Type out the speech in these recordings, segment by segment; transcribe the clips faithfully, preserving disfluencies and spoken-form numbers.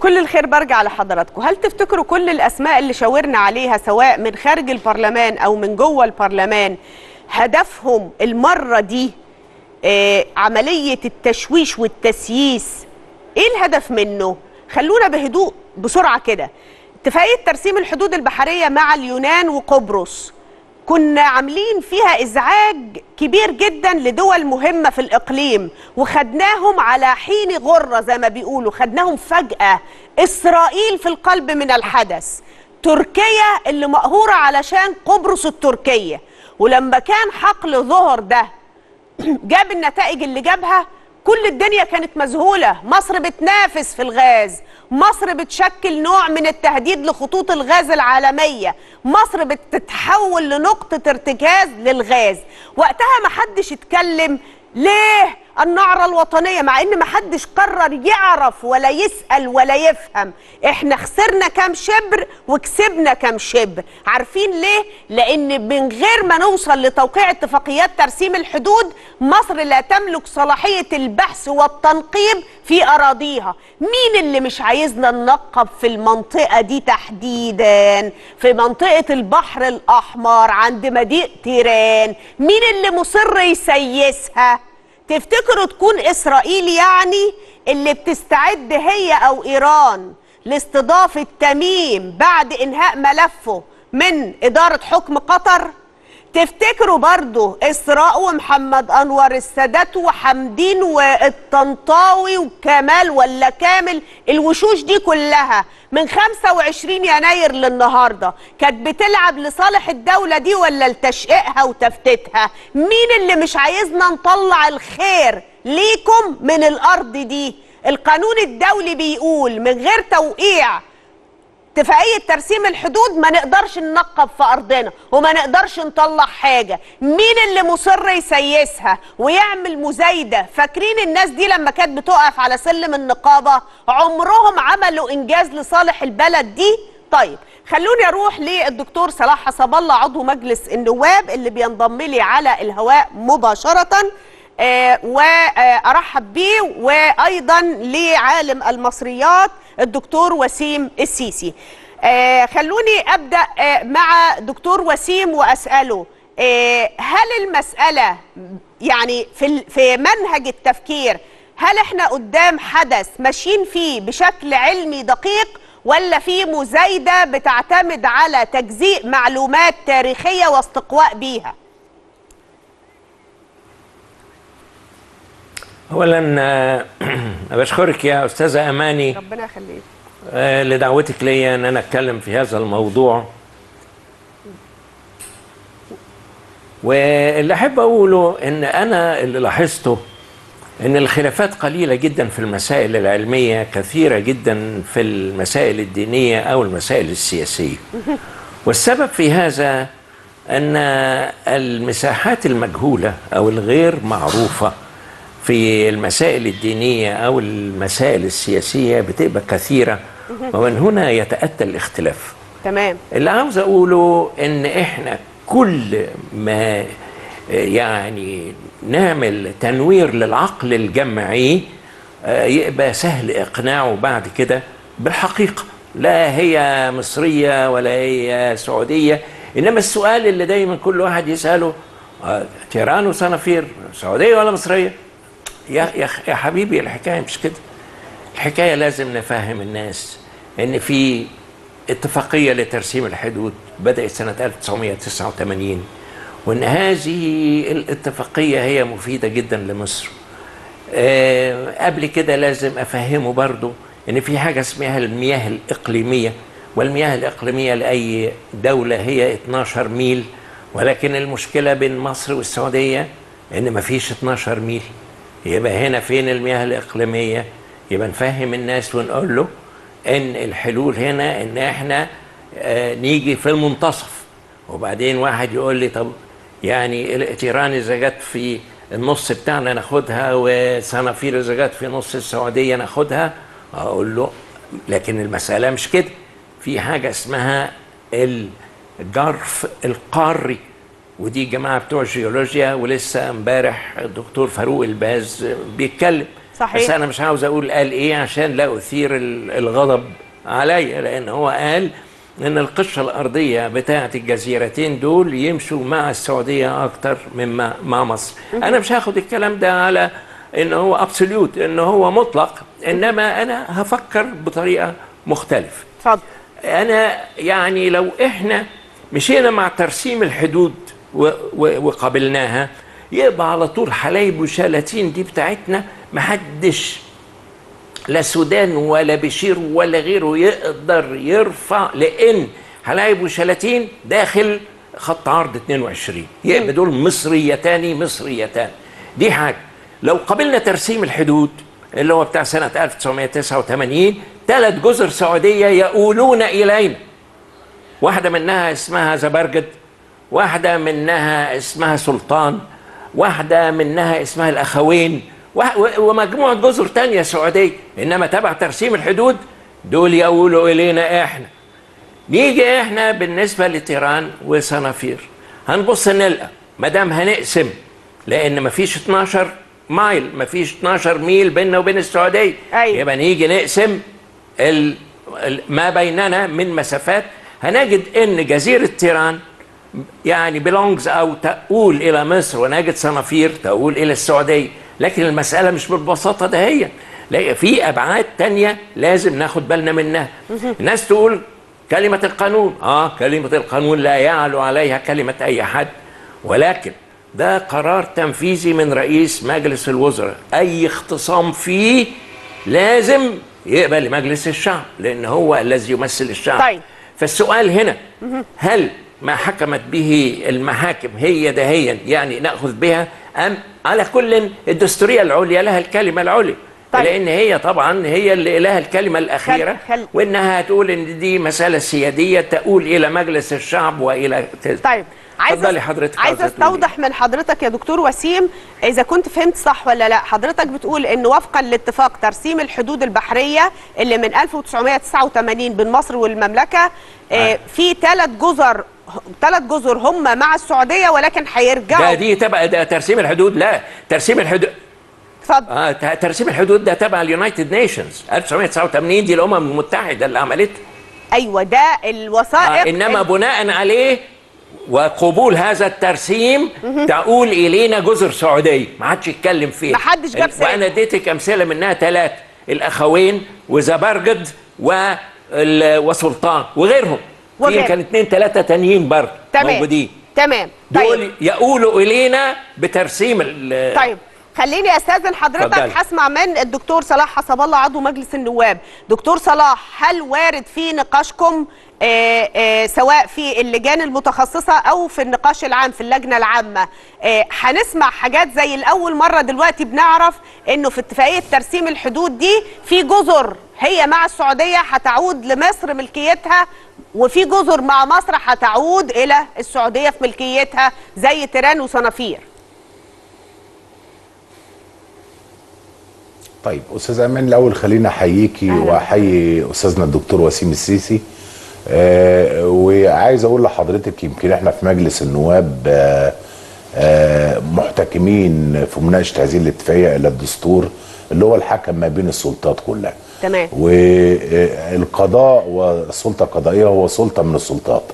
بكل الخير برجع لحضراتكم. هل تفتكروا كل الأسماء اللي شاورنا عليها سواء من خارج البرلمان أو من جوه البرلمان هدفهم المرة دي آه عملية التشويش والتسييس؟ إيه الهدف منه؟ خلونا بهدوء بسرعة كده. اتفاقية ترسيم الحدود البحرية مع اليونان وقبرص كنا عاملين فيها إزعاج كبير جدا لدول مهمة في الإقليم، وخدناهم على حين غرة زي ما بيقولوا، خدناهم فجأة. إسرائيل في القلب من الحدث، تركيا اللي مقهورة علشان قبرص التركية، ولما كان حقل ظهر ده جاب النتائج اللي جابها كل الدنيا كانت مذهولة. مصر بتنافس في الغاز، مصر بتشكل نوع من التهديد لخطوط الغاز العالمية، مصر بتتحول لنقطة ارتكاز للغاز. وقتها ما حدش اتكلم ليه النعرة الوطنية، مع ان ما حدش قرر يعرف ولا يسأل ولا يفهم احنا خسرنا كام شبر وكسبنا كام شبر. عارفين ليه؟ لان من غير ما نوصل لتوقيع اتفاقيات ترسيم الحدود مصر لا تملك صلاحية البحث والتنقيب في اراضيها. مين اللي مش عايزنا ننقب في المنطقة دي تحديدا؟ في منطقة البحر الاحمر عند مضيق تيران، مين اللي مصر يسيسها؟ تفتكروا تكون إسرائيل يعني اللي بتستعد هي أو إيران لاستضافة تميم بعد إنهاء ملفه من إدارة حكم قطر؟ تفتكروا برضو إسراء ومحمد أنور السادات وحمدين والطنطاوي وكمال ولا كامل، الوشوش دي كلها من خمسة وعشرين يناير للنهاردة كانت بتلعب لصالح الدولة دي ولا لتشقيقها وتفتيتها؟ مين اللي مش عايزنا نطلع الخير ليكم من الأرض دي؟ القانون الدولي بيقول من غير توقيع اتفاقية ترسيم الحدود ما نقدرش ننقب في أرضنا وما نقدرش نطلع حاجة. مين اللي مصر يسيسها ويعمل مزايدة؟ فاكرين الناس دي لما كانت بتقف على سلم النقابة عمرهم عملوا إنجاز لصالح البلد دي؟ طيب خلوني أروح للدكتور صلاح حسب الله عضو مجلس النواب اللي بينضم لي على الهواء مباشرة، آه وأرحب بيه، وأيضا لعالم المصريات الدكتور وسيم السيسي. آه خلوني أبدأ آه مع دكتور وسيم وأسأله، آه هل المسألة يعني في, في منهج التفكير، هل احنا قدام حدث ماشيين فيه بشكل علمي دقيق ولا في مزايدة بتعتمد على تجزيء معلومات تاريخية واستقواء بيها؟ اولا بشكرك يا استاذه اماني، ربنا يخليك، لدعوتك ليا ان انا اتكلم في هذا الموضوع. واللي احب اقوله ان انا اللي لاحظته ان الخلافات قليله جدا في المسائل العلميه، كثيره جدا في المسائل الدينيه او المسائل السياسيه. والسبب في هذا ان المساحات المجهوله او الغير معروفه في المسائل الدينية أو المسائل السياسية بتبقى كثيرة، ومن هنا يتأتى الاختلاف. تمام. اللي عاوز أقوله إن إحنا كل ما يعني نعمل تنوير للعقل الجمعي يبقى سهل إقناعه بعد كده بالحقيقة، لا هي مصرية ولا هي سعودية، إنما السؤال اللي دايما كل واحد يسأله تيران وصنافير سعودية ولا مصرية؟ يا يا حبيبي الحكايه مش كده. الحكايه لازم نفهم الناس ان في اتفاقيه لترسيم الحدود بدات سنه ألف وتسعمائة وتسعة وثمانين، وان هذه الاتفاقيه هي مفيده جدا لمصر. أه قبل كده لازم افهمه برضو ان في حاجه اسمها المياه الاقليميه، والمياه الاقليميه لاي دوله هي اثناشر ميل، ولكن المشكله بين مصر والسعوديه ان مفيش اثناشر ميل. يبقى هنا فين المياه الإقليمية؟ يبقى نفهم الناس ونقول له إن الحلول هنا إن إحنا آه نيجي في المنتصف. وبعدين واحد يقول لي طب يعني تيران إذا جت في النص بتاعنا ناخدها، وصنافير إذا جت في نص السعودية ناخدها. أقول له لكن المسألة مش كده، في حاجة اسمها الجرف القاري، ودي جماعة بتوع الجيولوجيا، ولسه امبارح الدكتور فاروق الباز بيتكلم صحيح. بس أنا مش عاوز أقول قال إيه عشان لا أثير الغضب عليا، لأن هو قال إن القشة الأرضية بتاعة الجزيرتين دول يمشوا مع السعودية أكتر مما مع مصر. أنا مش هاخد الكلام ده على إن هو أبسوليوت، إن هو مطلق، إنما أنا هفكر بطريقة مختلفة. اتفضل. أنا يعني لو إحنا مشينا مع ترسيم الحدود وقابلناها يبقى على طول حلايب وشلاتين دي بتاعتنا، محدش لا سودان ولا بشير ولا غيره يقدر يرفع، لأن حلايب وشلاتين داخل خط عرض اتنين وعشرين، يبقى دول مصريتان مصريتان. دي حاجة. لو قابلنا ترسيم الحدود اللي هو بتاع سنة ألف وتسعمائة وتسعة وثمانين، ثلاث جزر سعودية يؤولون إلينا، واحدة منها اسمها زبرجد، واحدة منها اسمها سلطان، واحدة منها اسمها الأخوين، ومجموعة جزر تانية سعودية، إنما تبع ترسيم الحدود دول يقولوا إلينا إحنا. نيجي إحنا بالنسبة لتيران وصنافير هنبص نلقى مدام هنقسم، لأن مفيش اتناشر مايل، مفيش اتناشر ميل بيننا وبين السعودية. أيوة. يبقى نيجي نقسم ال ال ما بيننا من مسافات، هنجد إن جزيرة تيران يعني بلونجز أو تقول إلى مصر، ونجد صنافير تقول إلى السعودية. لكن المسألة مش بالبساطة ده، هي لا، في أبعاد تانية لازم ناخد بالنا منها. الناس تقول كلمة القانون، آه كلمة القانون لا يعلو عليها كلمة أي حد، ولكن ده قرار تنفيذي من رئيس مجلس الوزراء، أي اختصام فيه لازم يقبل مجلس الشعب لأن هو الذي يمثل الشعب. طيب. فالسؤال هنا، هل ما حكمت به المحاكم هي دهيا يعني نأخذ بها، أم على كل الدستورية العليا لها الكلمة العليا؟ طيب. لأن هي طبعا هي اللي لها الكلمة الأخيرة، خل... خل... وإنها هتقول إن دي مسألة سيادية تؤول إلى مجلس الشعب وإلى. طيب اتفضلي حضرتك. عايزة استوضح من حضرتك يا دكتور وسيم إذا كنت فهمت صح ولا لا. حضرتك بتقول إن وفقا لاتفاق ترسيم الحدود البحرية اللي من ألف وتسعمائة وتسعة وثمانين بين مصر والمملكة، آه. في ثلاث جزر ثلاث جزر هم مع السعودية، ولكن هيرجعوا. ده دي تبقى ده ترسيم الحدود. لا، ترسيم الحدود اتفضل. آه ترسيم الحدود ده تبع اليونايتد نيشنز، ألف وتسعمائة وتسعة وثمانين دي الأمم المتحدة اللي عملته. أيوه ده الوثائق. آه إنما ال... بناء عليه وقبول هذا الترسيم تقول إلينا جزر سعودية، ما حدش يتكلم فيها، ما حدش جاب سيرة. وأنا اديتك أمثلة منها ثلاثة، الأخوين وزبرجد وسلطان وغيرهم، في كان اثنين ثلاثة تانيين برضه موجودين. تمام. طيب. دول يقولوا إلينا بترسيم ال. طيب خليني أستاذن حضرتك، هسمع من الدكتور صلاح حسب الله عضو مجلس النواب. دكتور صلاح، هل وارد في نقاشكم آآ آآ سواء في اللجان المتخصصة أو في النقاش العام في اللجنة العامة هنسمع حاجات زي الأول مرة دلوقتي بنعرف أنه في اتفاقية ترسيم الحدود دي في جزر هي مع السعودية هتعود لمصر ملكيتها، وفي جزر مع مصر هتعود إلى السعودية في ملكيتها زي تيران وصنافير؟ طيب أستاذ أمان، الأول خلينا أحييكي وأحيي أستاذنا الدكتور وسيم السيسي. آه وعايز اقول لحضرتك يمكن احنا في مجلس النواب آه آه محتكمين في مناقشه هذه الاتفاقيه الى الدستور اللي هو الحكم ما بين السلطات كلها. تمام. والقضاء والسلطه القضائيه هو سلطه من السلطات،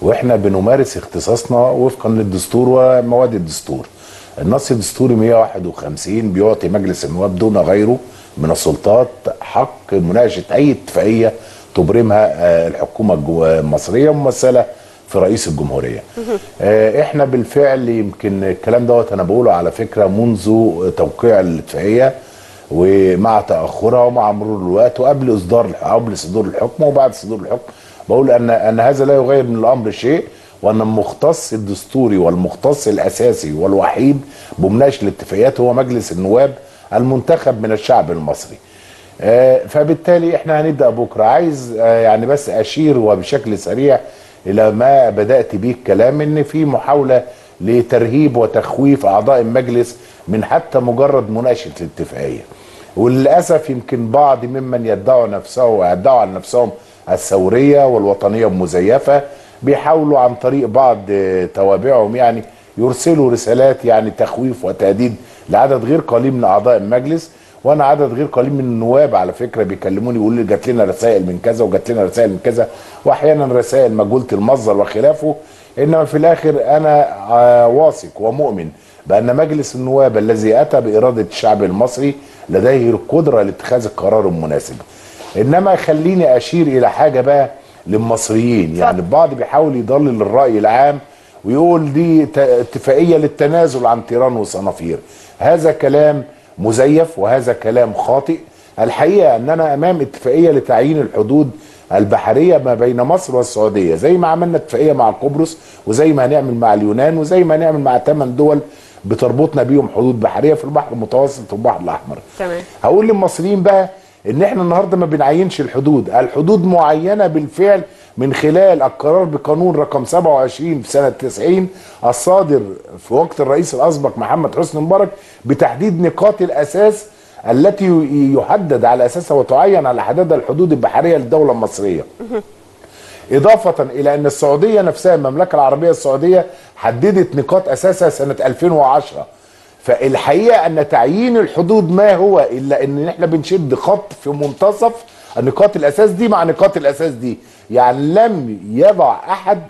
واحنا بنمارس اختصاصنا وفقا للدستور ومواد الدستور. النص الدستوري مائة وواحد وخمسين بيعطي مجلس النواب دون غيره من السلطات حق مناقشه اي اتفاقيه تبرمها الحكومة المصرية ممثلة في رئيس الجمهورية. احنا بالفعل يمكن الكلام دوت انا بقوله على فكرة منذ توقيع الاتفاقية ومع تأخرها ومع مرور الوقت وقبل اصدار قبل صدور الحكم وبعد صدور الحكم، بقول ان ان هذا لا يغير من الامر شيء، وان المختص الدستوري والمختص الاساسي والوحيد بمناقشة الاتفاقيات هو مجلس النواب المنتخب من الشعب المصري. فبالتالي احنا هنبدأ بكرة. عايز يعني بس أشير وبشكل سريع إلى ما بدأت بيه الكلام، إن في محاولة لترهيب وتخويف أعضاء المجلس من حتى مجرد مناقشة الاتفاقية، وللأسف يمكن بعض ممن يدعوا نفسه يدعوا عن نفسهم الثورية والوطنية المزيفة بيحاولوا عن طريق بعض توابعهم يعني يرسلوا رسالات يعني تخويف وتهديد لعدد غير قليل من أعضاء المجلس، وانا عدد غير قليل من النواب على فكره بيكلموني يقولوا لي جات لنا رسائل من كذا وجات لنا رسائل من كذا، واحيانا رسائل مجهوله المصدر وخلافه، انما في الاخر انا واثق ومؤمن بان مجلس النواب الذي اتى باراده الشعب المصري لديه القدره لاتخاذ القرار المناسب. انما خليني اشير الى حاجه بقى للمصريين، يعني البعض بيحاول يضلل الراي العام ويقول دي اتفاقيه للتنازل عن تيران وصنافير. هذا كلام مزيف وهذا كلام خاطئ. الحقيقه اننا امام اتفاقيه لتعيين الحدود البحريه ما بين مصر والسعوديه، زي ما عملنا اتفاقيه مع قبرص وزي ما هنعمل مع اليونان وزي ما هنعمل مع ثمان دول بتربطنا بيهم حدود بحريه في البحر المتوسط والبحر الاحمر. تمام. هقول للمصريين بقى ان احنا النهارده ما بنعينش الحدود، الحدود معينه بالفعل من خلال القرار بقانون رقم سبعة وعشرين في سنه تسعين الصادر في وقت الرئيس الاسبق محمد حسني مبارك بتحديد نقاط الاساس التي يحدد على اساسها وتعين على حدادها الحدود البحريه للدوله المصريه. اضافه الى ان السعوديه نفسها المملكه العربيه السعوديه حددت نقاط اساسها سنه ألفين وعشرة. فالحقيقه ان تعيين الحدود ما هو الا ان احنا بنشد خط في منتصف نقاط الاساس دي مع نقاط الاساس دي، يعني لم يضع احد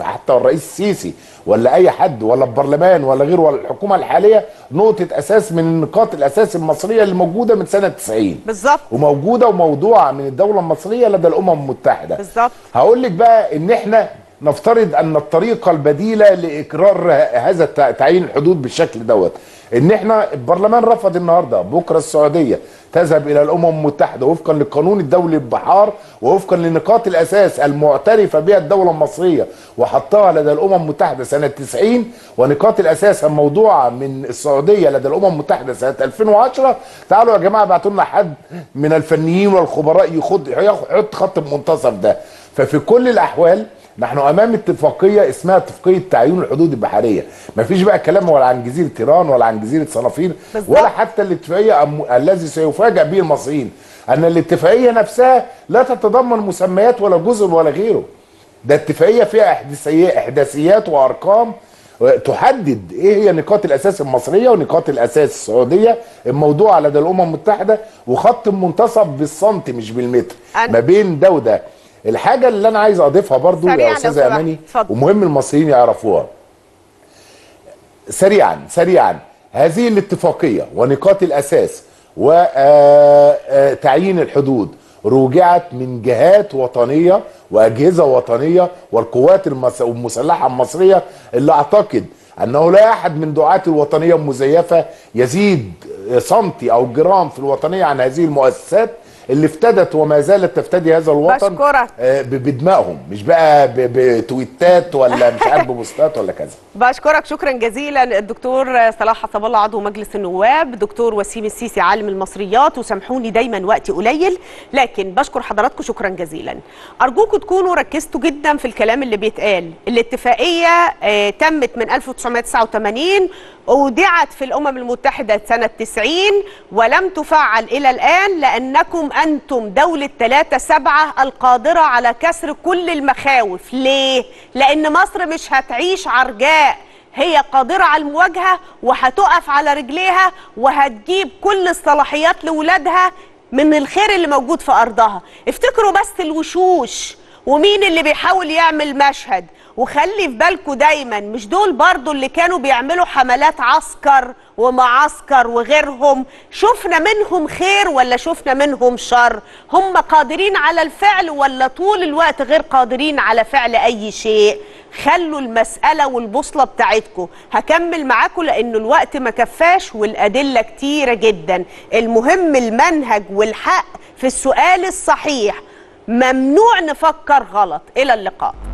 حتى الرئيس السيسي ولا اي حد ولا البرلمان ولا غيره ولا الحكومه الحاليه نقطه اساس من النقاط الاساس المصريه اللي موجوده من سنه تسعين بالظبط وموجوده وموضوعه من الدوله المصريه لدى الامم المتحده بالظبط. هقول لك بقى ان احنا نفترض ان الطريقه البديله لاقرار هذا تعيين الحدود بالشكل دوت ان احنا البرلمان رفض النهارده، بكره السعوديه تذهب الى الامم المتحده وفقا للقانون الدولي للبحار ووفقا لنقاط الاساس المعترفه بها الدوله المصريه وحطها لدى الامم المتحده سنه تسعين ونقاط الاساس الموضوعه من السعوديه لدى الامم المتحده سنه ألفين وعشرة. تعالوا يا جماعه ابعتوا لنا حد من الفنيين والخبراء يخد يحط خط المنتصف ده. ففي كل الاحوال نحن امام اتفاقيه اسمها اتفاقيه تعيين الحدود البحريه، مفيش بقى كلام ولا عن جزيره تيران ولا عن جزيره صنافير ولا حتى الاتفاقيه أم... الذي سيفاجأ به المصريين ان الاتفاقيه نفسها لا تتضمن مسميات ولا جزر ولا غيره. ده اتفاقيه فيها احداثيات وارقام تحدد ايه هي نقاط الاساس المصريه ونقاط الاساس السعوديه الموضوعه لدى الامم المتحده وخط منتصف بالسنتي مش بالمتر ما بين ده وده. الحاجه اللي انا عايز اضيفها برضو يا استاذه اماني ومهم المصريين يعرفوها سريعا سريعا، هذه الاتفاقيه ونقاط الاساس وتعيين الحدود رجعت من جهات وطنيه واجهزه وطنيه والقوات المسلحه المصريه اللي اعتقد انه لا احد من دعاه الوطنيه المزيفه يزيد سنتي او جرام في الوطنيه عن هذه المؤسسات اللي افتدت وما زالت تفتدي هذا الوطن بدمائهم مش بقى بتويتات ولا مش عارف ببوستات ولا كذا. بشكرك شكرا جزيلا الدكتور صلاح حسب الله عضو مجلس النواب، دكتور وسيم السيسي عالم المصريات، وسامحوني دايما وقتي قليل لكن بشكر حضراتكم شكرا جزيلا. ارجوكم تكونوا ركزتوا جدا في الكلام اللي بيتقال. الاتفاقيه تمت من ألف وتسعمائة وتسعة وثمانين اودعت في الامم المتحده سنه تسعين ولم تفعل الى الان لانكم أنتم دولة ثلاثة سبعة القادرة على كسر كل المخاوف. ليه؟ لأن مصر مش هتعيش عرجاء، هي قادرة على المواجهة وهتقف على رجليها وهتجيب كل الصلاحيات لولادها من الخير اللي موجود في أرضها. افتكروا بس الوشوش ومين اللي بيحاول يعمل مشهد، وخلي في بالكم دايما مش دول برضو اللي كانوا بيعملوا حملات عسكر ومعسكر وغيرهم، شفنا منهم خير ولا شفنا منهم شر؟ هم قادرين على الفعل ولا طول الوقت غير قادرين على فعل أي شيء؟ خلوا المسألة والبوصلة بتاعتكم. هكمل معاكم لأن الوقت ما كفاش والأدلة كتيرة جدا. المهم المنهج والحق في السؤال الصحيح، ممنوع نفكر غلط. إلى اللقاء.